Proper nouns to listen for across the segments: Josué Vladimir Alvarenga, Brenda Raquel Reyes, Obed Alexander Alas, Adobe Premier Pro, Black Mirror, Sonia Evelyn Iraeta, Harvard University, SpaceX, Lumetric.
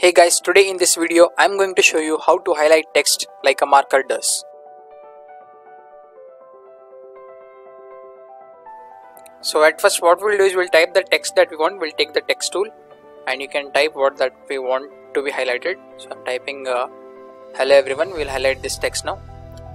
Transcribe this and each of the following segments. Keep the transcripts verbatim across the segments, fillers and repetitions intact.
Hey guys, today in this video I'm going to show you how to highlight text like a marker does. So at first what we'll do is we'll type the text that we want. We'll take the text tool and you can type what that we want to be highlighted. So I'm typing uh, hello everyone. We'll highlight this text now.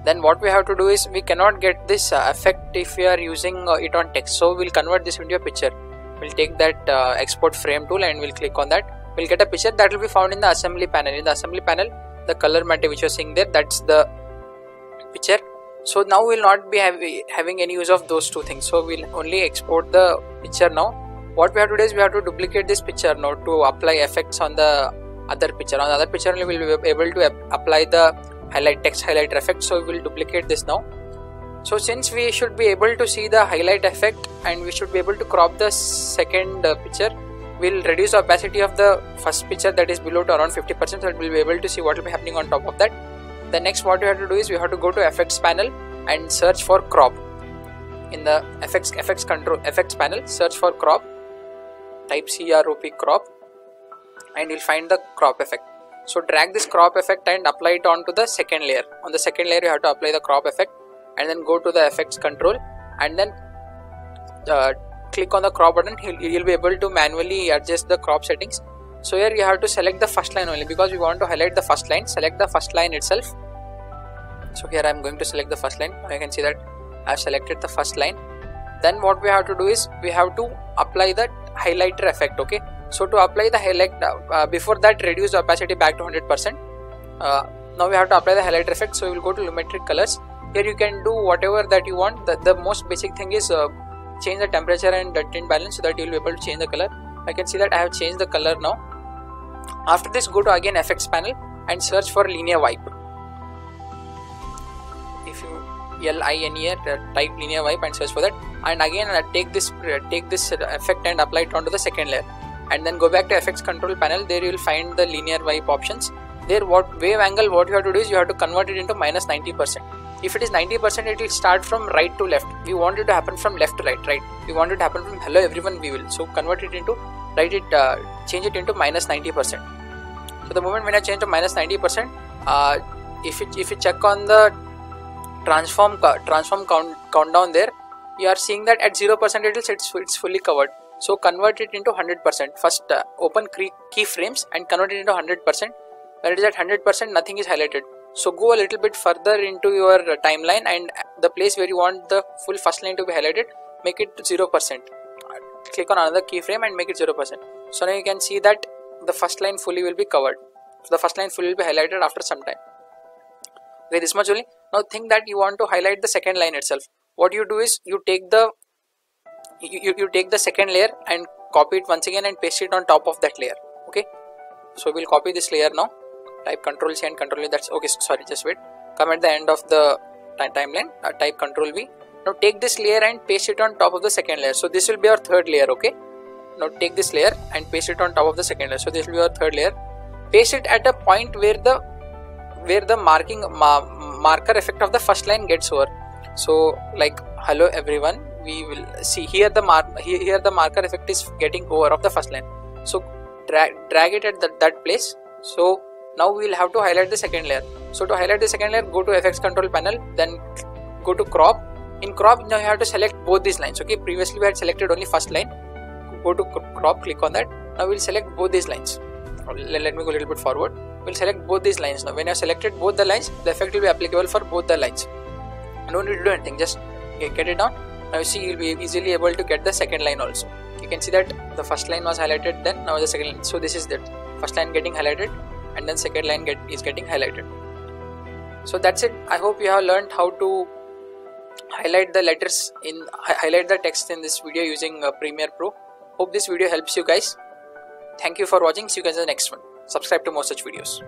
Then what we have to do is we cannot get this uh, effect if we are using uh, it on text. So we'll convert this into a picture. We'll take that uh, export frame tool and we'll click on that. We'll get a picture that will be found in the assembly panel. In the assembly panel, the color matter which you're seeing there, that's the picture. So now we'll not be have, having any use of those two things. So we'll only export the picture now. What we have to do is we have to duplicate this picture now to apply effects on the other picture. On the other picture only we'll be able to apply the highlight text highlighter effect. So we'll duplicate this now. So since we should be able to see the highlight effect and we should be able to crop the second uh, picture, we'll reduce the opacity of the first picture that is below to around fifty percent, so that we'll be able to see what will be happening on top of that. The next what we have to do is we have to go to effects panel and search for crop. In the effects effects control effects panel, search for crop, type C R O P crop, and you'll find the crop effect. So drag this crop effect and apply it onto the second layer. On the second layer you have to apply the crop effect and then go to the effects control and then uh, click on the crop button. You'll be able to manually adjust the crop settings. So here you have to select the first line only because we want to highlight the first line. Select the first line itself. So here I'm going to select the first line. I can see that I've selected the first line. Then what we have to do is we have to apply that highlighter effect. Okay. So to apply the highlight, uh, before that reduce the opacity back to one hundred percent. Uh, now we have to apply the highlighter effect. So we'll go to Lumetric colors. Here you can do whatever that you want. The, the most basic thing is uh, change the temperature and the tint balance so that you'll be able to change the color. I can see that I have changed the color now. After this, go to again effects panel and search for linear wipe. If you L I N E R type linear wipe and search for that, and again take this take this effect and apply it onto the second layer, and then go back to effects control panel. There you will find the linear wipe options. There what wave angle what you have to do is you have to convert it into minus ninety percent. If it is ninety percent, it will start from right to left. We want it to happen from left to right, right? We want it to happen from hello everyone we will. So convert it into, write it, uh, change it into minus ninety percent. So the moment when I change to minus ninety percent, uh, if, it, if you check on the transform transform count, countdown there, you are seeing that at zero percent it is it's, it's fully covered. So convert it into one hundred percent. First uh, open keyframes and convert it into one hundred percent. When it is at one hundred percent, nothing is highlighted. So go a little bit further into your timeline and the place where you want the full first line to be highlighted, make it zero percent. Click on another keyframe and make it zero percent. So now you can see that the first line fully will be covered. So the first line fully will be highlighted after some time. Okay, this much only. Now think that you want to highlight the second line itself. What you do is you take the you, you, you take the second layer and copy it once again and paste it on top of that layer. Okay. So we'll copy this layer now. Type control C and control V. That's okay. Sorry, just wait. Come at the end of the timeline. Uh, type control V. Now take this layer and paste it on top of the second layer. So this will be our third layer. Okay. Now take this layer and paste it on top of the second layer. So this will be our third layer. Paste it at a point where the where the marking ma marker effect of the first line gets over. So like hello everyone, we will see here the mar here, here the marker effect is getting over of the first line. So drag drag it at the, that place. So now we will have to highlight the second layer. So to highlight the second layer, go to effects control panel, then go to crop. In crop, now you have to select both these lines. Okay, previously we had selected only first line. Go to crop, click on that. Now we'll select both these lines. Let me go a little bit forward. We'll select both these lines now. When you have selected both the lines, the effect will be applicable for both the lines. You don't need to do anything, just get it down. Now you see you'll be easily able to get the second line also. You can see that the first line was highlighted, then now the second line. So this is the first line getting highlighted, and then second line get is getting highlighted. So that's it. I hope you have learned how to highlight the letters in highlight the text in this video using uh, Premiere Pro. Hope this video helps you guys. Thank you for watching. See you guys in the next one. Subscribe to more such videos.